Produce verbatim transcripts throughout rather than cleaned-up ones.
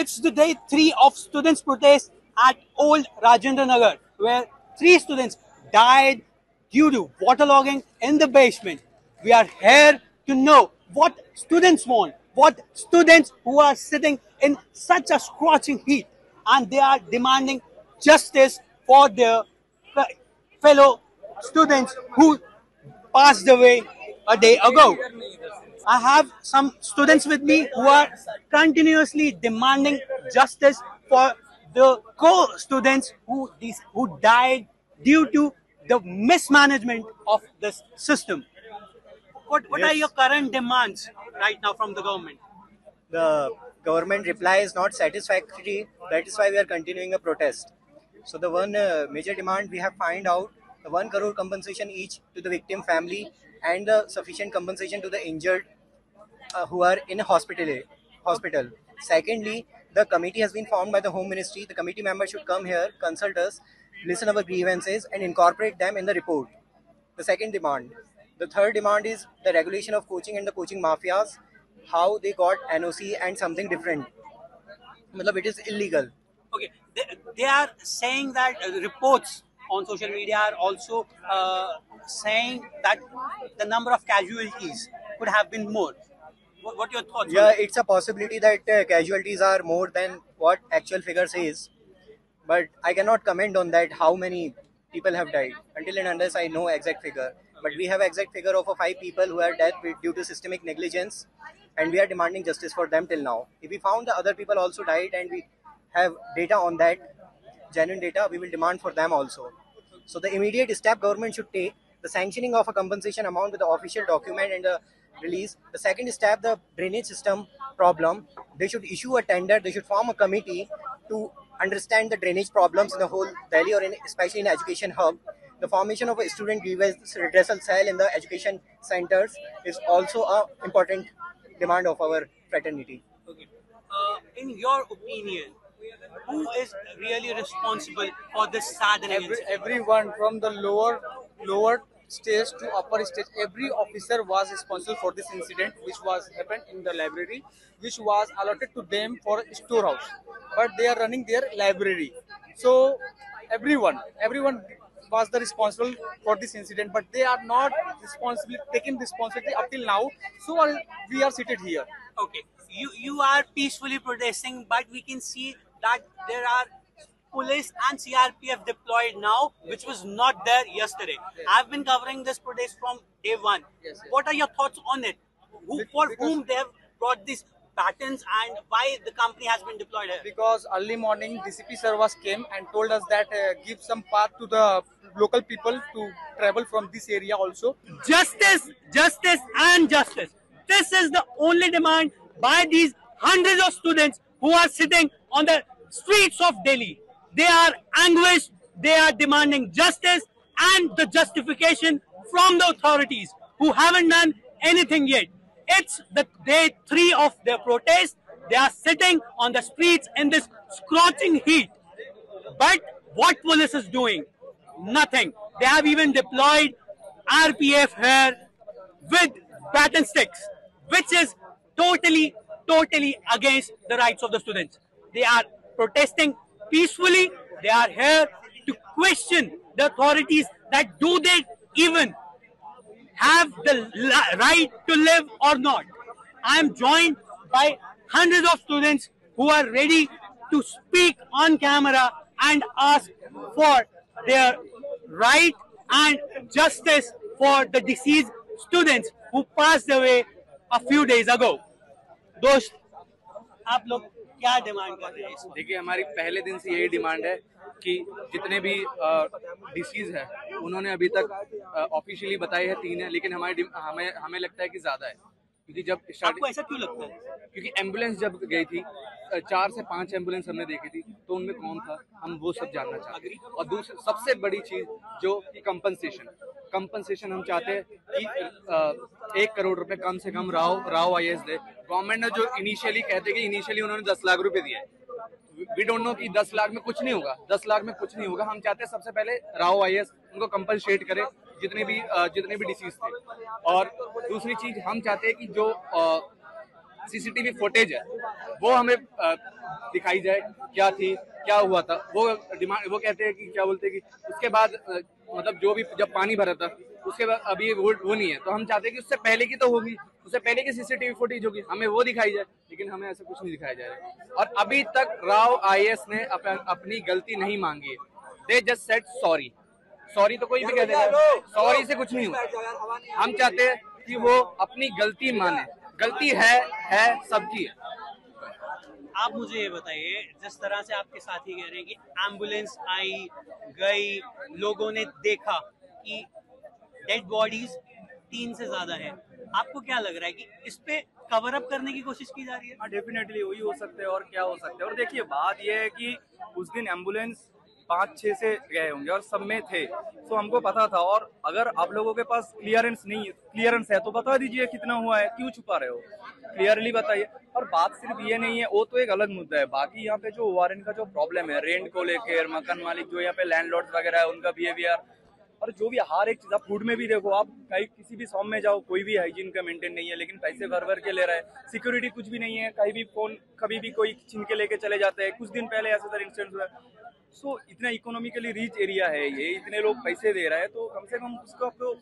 It's the day three of students' protest at Old Rajinder Nagar, where three students died due to waterlogging in the basement. We are here to know what students want, what students who are sitting in such a scorching heat, and they are demanding justice for their fellow students who passed away a day ago. I have some students with me who are continuously demanding justice for the co-students who these who died due to the mismanagement of this system. What, what yes. are your current demands right now from the government? The government reply is not satisfactory. That is why we are continuing a protest. So the one uh, major demand we have found out, the one crore compensation each to the victim family, and the sufficient compensation to the injured uh, who are in a hospital. hospital. Secondly, the committee has been formed by the Home Ministry. The committee members should come here, consult us, listen our grievances and incorporate them in the report. The second demand. The third demand is the regulation of coaching and the coaching mafias, how they got N O C and something different. It is illegal. Okay, they, they are saying that reports on social media are also uh, saying that the number of casualties could have been more. What, what are your thoughts? Yeah, it's a possibility that uh, casualties are more than what actual figure says. But I cannot comment on that, how many people have died, until and unless I know exact figure. But we have exact figure of uh, five people who are dead due to systemic negligence, and we are demanding justice for them till now. If we found the other people also died and we have data on that, genuine data, we will demand for them also. So the immediate step government should take, the sanctioning of a compensation amount with the official document and the release. The second step, the drainage system problem. They should issue a tender, they should form a committee to understand the drainage problems in the whole Delhi, or in, especially in education hub. The formation of a student grievance redressal cell in the education centers is also an important demand of our fraternity. Okay. Uh, in your opinion, who is really responsible for this sad and Every, everyone from the lower lower stage to upper stage, every officer was responsible for this incident which was happened in the library, which was allotted to them for storehouse, but they are running their library. So everyone, everyone was the responsible for this incident, but they are not responsible, taking responsibility up till now. So are, we are seated here. Okay, you you are peacefully protesting, but we can see that there are police and C R P F deployed now, yes, which was not there yesterday. Yes. I've been covering this protest from day one. Yes, yes. What are your thoughts on it? Who, for because whom they have brought these patterns, and why the company has been deployed here? Because early morning D C P service came and told us that uh, give some path to the local people to travel from this area also. Justice, justice and justice. This is the only demand by these hundreds of students who are sitting on the streets of Delhi. They are anguished, they are demanding justice and the justification from the authorities who haven't done anything yet. It's the day three of their protest. They are sitting on the streets in this scorching heat. But what police is doing? Nothing. They have even deployed R P F here with baton sticks, which is totally, totally against the rights of the students. They are protesting peacefully. They are here to question the authorities that do they even have the right to live or not. I am joined by hundreds of students who are ready to speak on camera and ask for their right and justice for the deceased students who passed away a few days ago. दोस्त, आप लोग क्या demand कर रहे हैं? देखिए, हमारी पहले दिन से यही डिमांड है कि जितने भी डिसीज है उन्होंने अभी तक ऑफिशियली बताई है तीन है, लेकिन हमारे हमें हमें लगता है कि ज्यादा है, क्योंकि जब आपको ऐसा क्यों लगता है? क्योंकि एम्बुलेंस जब गई थी, चार से पांच एम्बुलेंस हमने देखी थी, तो उनमें कौन था, हम वो सब जानना चाहते हैं। और दूसरी सबसे बड़ी चीज जो कंपनसेशन, कंपनसेशन हम चाहते हैं कि एक करोड़ रुपए कम से कम Rau Rau I A S दे। गवर्नमेंट ने जो इनिशियली कहते कि इनिशियली उन्होंने दस लाख रुपए दिए, वी डोंट नो कि दस लाख में कुछ नहीं होगा, दस लाख में कुछ नहीं होगा। हम चाहते हैं सबसे पहले राव आई ए एस उनको कंपनसेट करे जितने भी जितने भी डिसीज थे। और दूसरी चीज हम चाहते हैं कि जो सीसीटीवी फुटेज है वो हमें दिखाई जाए, क्या थी, क्या हुआ था। वो डिमांड, वो कहते हैं कि क्या बोलते हैं कि उसके बाद मतलब जो भी जब पानी भरा था उसके बाद अभी वो वो नहीं है, तो हम चाहते हैं कि उससे पहले की तो होगी, उससे पहले की सीसीटीवी फुटेज होगी, हमें वो दिखाई जाए, लेकिन हमें ऐसा कुछ नहीं दिखाया जा रहा है। और अभी तक राव आईएएस ने अप, अपनी गलती नहीं मांगी है, दे जस्ट सेड सॉरी। सॉरी तो कोई भी कह देगा, सॉरी से कुछ नहीं हुआ। हम चाहते हैं कि वो अपनी गलती माने, गलती है है सबकी। आप मुझे ये बताइए, जिस तरह से आपके साथी कह रहे हैं कि एम्बुलेंस आई गई, लोगों ने देखा कि डेड बॉडीज तीन से ज्यादा है, आपको क्या लग रहा है कि इस पे कवर अप करने की कोशिश की जा रही है? हाँ, डेफिनेटली वही हो सकता है और क्या हो सकता है। और देखिए बात यह है कि उस दिन एम्बुलेंस पाँच छः से गए होंगे और सब में थे, तो हमको पता था। और अगर आप लोगों के पास क्लियरेंस नहीं है, क्लियरेंस है तो बता दीजिए कितना हुआ है, क्यों छुपा रहे हो, क्लियरली बताइए। और बात सिर्फ ये नहीं है, वो तो एक अलग मुद्दा है, बाकी यहाँ पे जो ओआरएन का जो प्रॉब्लम है रेंट को लेकर, मकान मालिक जो यहाँ पे लैंडलॉर्ड्स वगैरह है उनका बिहेवियर, और जो भी हर एक चीज़, आप फूड में भी देखो, आप कहीं किसी भी शॉप में जाओ कोई भी हाइजीन का मेंटेन नहीं है, लेकिन पैसे भर भर के ले रहा है, सिक्योरिटी कुछ भी नहीं है, कहीं भी फोन कभी भी कोई छीन के लेके चले जाते हैं। कुछ दिन पहले ऐसा सर इंसिडेंट हुआ। सो इतना इकोनॉमिकली रिच एरिया है ये, इतने लोग पैसे दे रहा है, तो कम से कम उसको आपको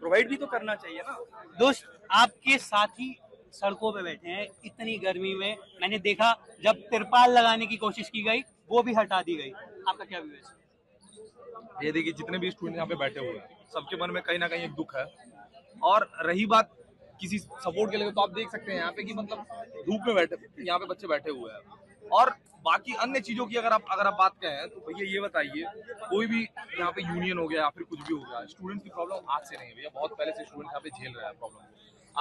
प्रोवाइड भी तो करना चाहिए ना। दोस्त, आपके साथी सड़कों पे बैठे हैं इतनी गर्मी में, मैंने देखा जब तिरपाल लगाने की कोशिश की गई वो भी हटा दी गई, आपका क्या व्यू है? ये देखिए जितने भी स्टूडेंट यहाँ पे बैठे हुए हैं सबके मन में कहीं ना कहीं एक दुख है। और रही बात किसी सपोर्ट के लिए, तो आप देख सकते हैं यहाँ पे कि मतलब धूप में बैठे यहाँ पे बच्चे बैठे हुए हैं। और बाकी अन्य चीजों की अगर आप अगर आप बात करें तो भैया ये बताइए, कोई भी यहाँ पे यूनियन हो गया या फिर कुछ भी हो गया, स्टूडेंट की प्रॉब्लम आज से नहीं है भैया, बहुत पहले से स्टूडेंट यहाँ पे झेल रहा है प्रॉब्लम,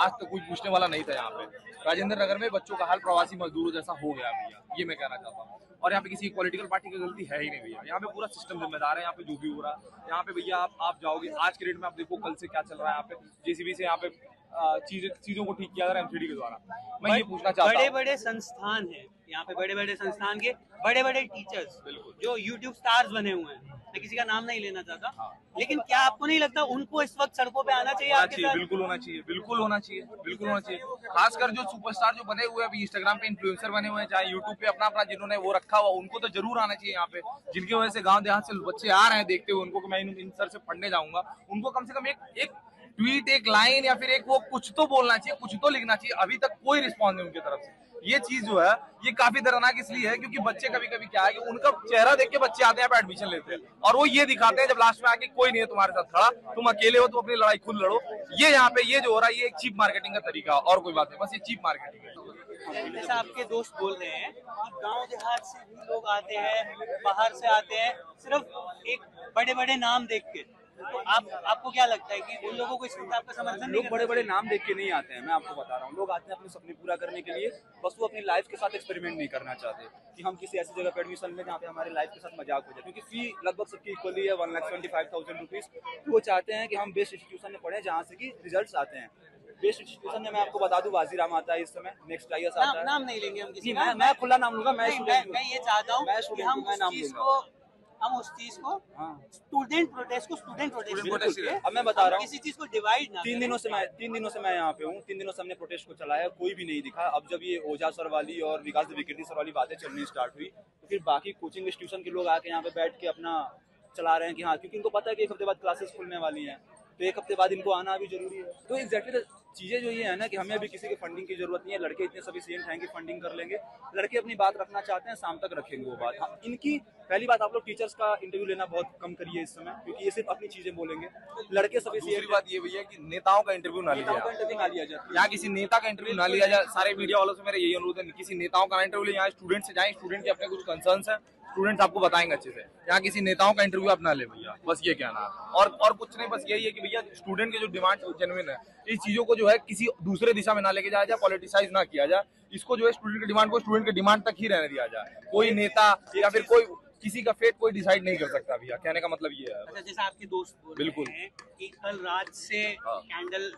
आज तक कोई पूछने वाला नहीं था। यहाँ पे राजेंद्र नगर में बच्चों का हाल प्रवासी मजदूरों जैसा हो गया भैया, ये मैं कहना चाहता हूँ। और यहाँ पे किसी पॉलिटिकल पार्टी की गलती है ही नहीं भैया, यहाँ पे पूरा सिस्टम जिम्मेदार है। यहाँ पे जो भी हो रहा है यहाँ पे भैया, आप आप जाओगे आज के डेट में, आप देखो कल से क्या चल रहा है यहाँ पे, जेसीबी से यहाँ पे चीजें चीजों को ठीक किया एमसीडी के द्वारा। मैं ये पूछना चाहता हूँ, बड़े बड़े संस्थान है यहाँ पे, बड़े बड़े संस्थान के बड़े बड़े टीचर्स जो यूट्यूब स्टार्स बने हुए हैं, मैं किसी का नाम नहीं लेना चाहता, हाँ। लेकिन क्या आपको नहीं लगता उनको इस वक्त सड़कों पे आना चाहिए? आपके साथ बिल्कुल होना चाहिए, बिल्कुल होना चाहिए, बिल्कुल होना चाहिए। खासकर जो सुपरस्टार जो बने हुए अभी इंस्टाग्राम पे इन्फ्लुएंसर बने हुए हैं, चाहे यूट्यूब पे अपना अपना जिन्होंने वो रखा हुआ, उनको तो जरूर आना चाहिए यहाँ पे। जिनकी वजह से गाँव देहात से बच्चे आ रहे हैं देखते हुए उनको, मैं इन सर से पढ़ने जाऊंगा, उनको कम से कम एक एक ट्वीट, एक लाइन या फिर एक वो कुछ तो बोलना चाहिए, कुछ तो लिखना चाहिए। अभी तक कोई रिस्पॉन्स नहीं उनकी तरफ से। ये चीज जो है ये काफी दर्दनाक इसलिए है क्योंकि बच्चे कभी कभी क्या है कि उनका चेहरा देख के बच्चे आते हैं, एडमिशन लेते हैं, और वो ये दिखाते हैं जब लास्ट में आके कोई नहीं है तुम्हारे साथ खड़ा, तुम अकेले हो, तुम अपनी लड़ाई खुद लड़ो। ये यहाँ पे ये जो हो रहा है ये एक चीप मार्केटिंग का तरीका है, और कोई बात नहीं, बस ये चीप मार्केटिंग है। जैसा आपके दोस्त बोल रहे हैं गाँव देहात से भी लोग आते हैं, बाहर से आते हैं, सिर्फ एक बड़े बड़े नाम देख के, तो आप आपको क्या लगता है कि उन लोगों को इस आपका समर्थन? लोग बड़े बड़े नाम देख के नहीं आते हैं, मैं आपको बता रहा हूँ, लोग आते हैं अपने सपने पूरा करने के लिए, बस वो अपनी लाइफ के साथ एक्सपेरिमेंट नहीं करना चाहते कि हम किसी ऐसी जगह पे एडमिशन लें जहाँ पे हमारे लाइफ के साथ मजाक हो जाए, क्योंकि फी लगभग सबकी इक्वली है one lakh seventy five thousand rupees. तो वो चाहते हैं कि हम बेस्ट इंस्टीट्यूशन में पढ़े जहाँ से कि रिजल्ट आते हैं। बेस्ट इंस्टीट्यूशन में मैं आपको बता दूं, वाजीराम आता है इस समय, नेक्स्ट आईएएस आता है। नाम नहीं लेंगे हम किसी, मैं खुला नाम लूंगा। मैं ये चाहता हूँ मैं नाम लूंगा, हम उस चीज को स्टूडेंट प्रोटेस्ट को स्टूडेंट प्रोटेस्ट अब मैं बता रहा हूँ किसी चीज को डिवाइड ना। तीन दिनों से मैं तीन दिनों से मैं यहाँ पे हूँ, तीन दिनों से हमने प्रोटेस्ट को चलाया, कोई भी नहीं दिखा। अब जब ये ओझा सर वाली और विकास विकृति सर वाली बातें चलनी स्टार्ट हुई तो फिर बाकी कोचिंग इंस्टीट्यूशन के लोग आके यहाँ पे बैठ के अपना चला रहे हैं कि हाँ, क्योंकि उनको पता है कि एक हफ्ते बाद क्लासेस खुलने वाली है, तो एक हफ्ते बाद इनको आना भी जरूरी है। तो एक्जैक्टली चीजें जो ये है ना कि हमें अभी किसी की फंडिंग की जरूरत नहीं है, लड़के इतने सभी सीएंट हैं कि फंडिंग कर लेंगे, लड़के अपनी बात रखना चाहते हैं, शाम तक रखेंगे वो बात। हाँ, इनकी पहली बात, आप लोग टीचर्स का इंटरव्यू लेना बहुत कम करिए इस समय, क्योंकि ये सिर्फ अपनी चीजें बोलेंगे। लड़के सभी सीएंट, बात ये भैया कि नेताओं का इंटरव्यू ना लिया जाए, यहाँ किसी नेता का इंटरव्यू ना लिया जाए। सारे मीडिया वालों से मेरा यही अनुरोध है, किसी नेताओं का इंटरव्यू यहाँ स्टूडेंट से जाए, स्टूडेंट के अपने कुछ कंसर्न्स है, स्टूडेंट्स आपको बताएंगे अच्छे से। यहाँ किसी नेताओं का इंटरव्यू आप ना ले भैया, बस ये कहना है, और और कुछ नहीं, बस यही है कि भैया स्टूडेंट के जो डिमांड जेन्युइन है, इस चीजों को जो है किसी दूसरे दिशा में ना लेके जाया जाए, पॉलिटिसाइज ना किया जाए इसको, जो है स्टूडेंट की डिमांड को स्टूडेंट की डिमांड तक ही रहने दिया जाए। कोई नेता या फिर कोई किसी का फेट कोई डिसाइड नहीं कर सकता भैया, कहने का मतलब ये है। जैसे आपके दोस्त बिल्कुल कल रात से कैंडल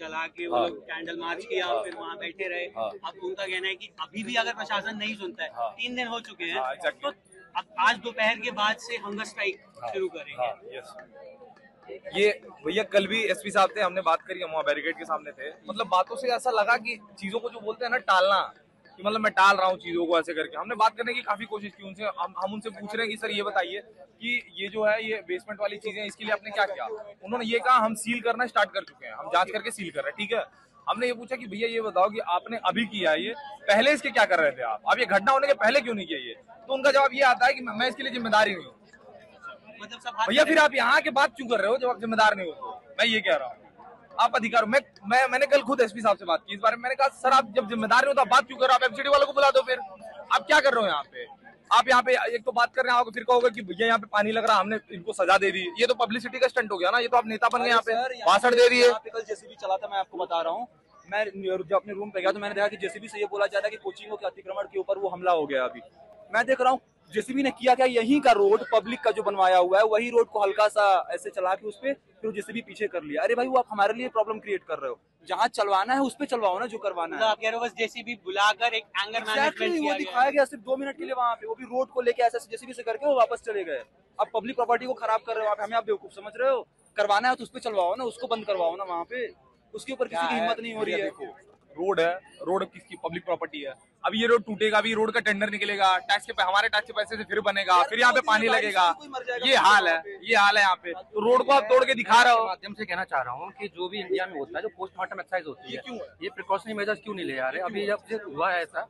जला के वो लोग कैंडल मार्च किया, फिर वहाँ बैठे रहे, अब उनका कहना है कि अभी भी अगर प्रशासन नहीं सुनता है, तीन दिन हो चुके हैं, तो अब आज दोपहर के बाद से हंगर स्ट्राइक शुरू करेंगे। ये भैया कल भी एसपी साहब थे, हमने बात करी, हम वहाँ बैरिकेड के सामने थे, मतलब बातों से ऐसा लगा कि चीजों को जो बोलते हैं ना टालना, कि मतलब मैं टाल रहा हूँ चीजों को ऐसे करके। हमने बात करने की काफी कोशिश की उनसे, हम, हम उनसे पूछ रहे हैं कि सर ये बताइए कि ये जो है ये बेसमेंट वाली चीजें इसके लिए आपने क्या किया। उन्होंने ये कहा हम सील करना स्टार्ट कर चुके हैं, हम जांच करके सील कर रहे हैं। ठीक है, हमने ये पूछा कि भैया ये बताओ कि आपने अभी किया है ये, पहले इसके क्या कर रहे थे आप, आप ये घटना होने के पहले क्यों नहीं किया ये। तो उनका जवाब ये आता है कि मैं इसके लिए जिम्मेदार ही नहीं हूँ। भैया फिर आप यहाँ के बात क्यों कर रहे हो जब आप जिम्मेदार नहीं हो, तो मैं ये कह रहा हूँ आप अधिकार। मैं, मैं मैंने कल खुद एसपी साहब से बात की इस बारे में, मैंने कहा सर आप जब जिम्मेदार नहीं हो तो आप बात क्यों कर रहे हो, आप एफजीडी वालों को बुला दो, फिर आप क्या कर रहे हो यहाँ पे। आप यहाँ पे एक तो बात कर रहे हैं, फिर कहोगे कि भैया यहाँ पे पानी लग रहा, हमने इनको सजा दे दी, ये तो पब्लिसिटी का स्टंट हो गया ना, ये तो आप नेता बन गए यहाँ पे, भाषण दे दिए। कल जेसीबी चला था, मैं आपको बता रहा हूँ, मैं जब अपने रूम पे गया तो मैंने देखा कि जेसीबी से ये बोला जा रहा है कि कोचिंगों के अतिक्रमण के ऊपर वो हमला हो गया। अभी मैं देख रहा हूँ जेसीबी ने किया क्या, यहीं का रोड पब्लिक का जो बनवाया हुआ है वही रोड को हल्का सा ऐसे चला के उस पे फिर जेसीबी पीछे कर लिया। अरे भाई वो आप हमारे लिए प्रॉब्लम क्रिएट कर रहे हो, जहाँ चलवाना है उस पे चलवाओ ना, जो करवाना है। आप कह रहे हो बस जेसीबी बुलाकर एक एंगर मैनेजमेंट किया, वो दिखाया गया सिर्फ दो मिनट के लिए वहाँ पे, वो भी रोड को लेके ऐसे जेसीबी से करके वो वापस चले गए। आप पब्लिक प्रॉपर्टी को खराब कर रहे हो, आप हमें आप बेवकूफ समझ रहे हो। करवाना है तो उस पे चलवाओ ना, उसको बंद करवाओ ना, वहाँ पे उसके ऊपर किसी की हिम्मत नहीं हो रही है। रोड है, रोड किसकी पब्लिक प्रॉपर्टी है, अब ये रोड टूटेगा, अभी रोड का टेंडर निकलेगा, टैक्स के हमारे टैक्स के पैसे से फिर बनेगा, फिर यहाँ पे पानी लगेगा, ये हाल है, ये हाल है यहाँ पे। तो रोड को आप तोड़ के दिखा रहे हो। माध्यम से कहना चाह रहा हूँ कि जो भी इंडिया में होता है जो पोस्टमार्टम एक्सरसाइज होती है, ये प्रिकॉशनरी मेजर्स क्यों नहीं ले जा रहे। अभी जब हुआ है ऐसा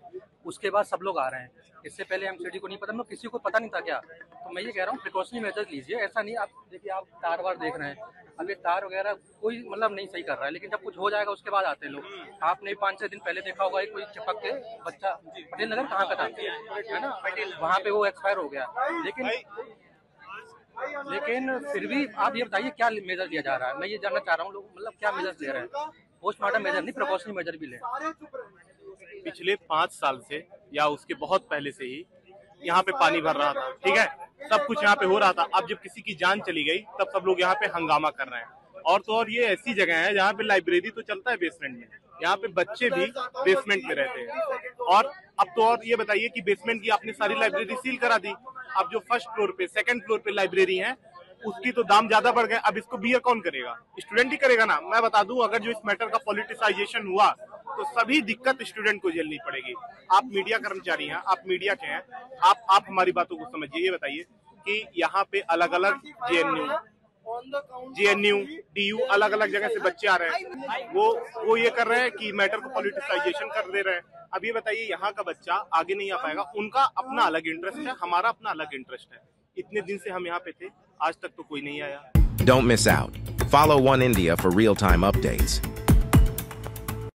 उसके बाद सब लोग आ रहे हैं, इससे पहले एमसीडी को नहीं पता, मतलब किसी को पता नहीं था क्या। तो मैं ये कह रहा हूँ प्रिकॉशनरी मेजर लीजिए, ऐसा नहीं। आप देखिए आप तार वार देख रहे हैं, अब ये तार वगैरह कोई मतलब नहीं सही कर रहा है, लेकिन जब कुछ हो जाएगा उसके बाद आते हैं लोग। आपने पाँच छह दिन पहले देखा होगा कोई चिपक के बच्चा पटेल नगर कहाँ का था है ना, वहाँ पे वो एक्सपायर हो गया। लेकिन लेकिन फिर भी आप ये बताइए क्या मेजर लिया जा रहा है। मैं ये जानना चाह रहा हूँ लोग मतलब क्या मेजर्स ले रहे हैं, पोस्टमार्टम मेजर नहीं प्रिकॉशनरी मेजर भी लें। पिछले पाँच साल से या उसके बहुत पहले से ही यहाँ पे पानी भर रहा था, ठीक है, सब कुछ यहाँ पे हो रहा था। अब जब किसी की जान चली गई तब सब लोग यहाँ पे हंगामा कर रहे हैं। और तो और ये ऐसी जगह है जहाँ पे लाइब्रेरी तो चलता है बेसमेंट में, यहाँ पे बच्चे भी बेसमेंट में रहते हैं। और अब तो और ये बताइए कि बेसमेंट की आपने सारी लाइब्रेरी सील करा दी। अब जो फर्स्ट फ्लोर पे सेकंड फ्लोर पे लाइब्रेरी है उसकी तो दाम ज्यादा बढ़ गए। अब इसको बियर कौन करेगा, स्टूडेंट ही करेगा ना। मैं बता दूं अगर जो इस मैटर का पॉलिटिसाइजेशन हुआ तो सभी दिक्कत स्टूडेंट को झेलनी पड़ेगी। आप मीडिया कर्मचारी हैं, आप मीडिया के हैं, आप आप हमारी बातों को समझिए। ये बताइए कि यहाँ पे अलग अलग जेएनयू जेएनयू डीयू अलग अलग जगह से बच्चे आ रहे हैं, वो वो ये कर रहे हैं कि मैटर को पॉलिटिसाइजेशन कर दे रहे हैं। अब ये बताइए यहाँ का बच्चा आगे नहीं आ पाएगा। उनका अपना अलग इंटरेस्ट है, हमारा अपना अलग इंटरेस्ट है। इतने दिन से हम यहाँ पे थे, आज तक तो कोई नहीं आया। Don't miss out. Follow One India for real-time updates.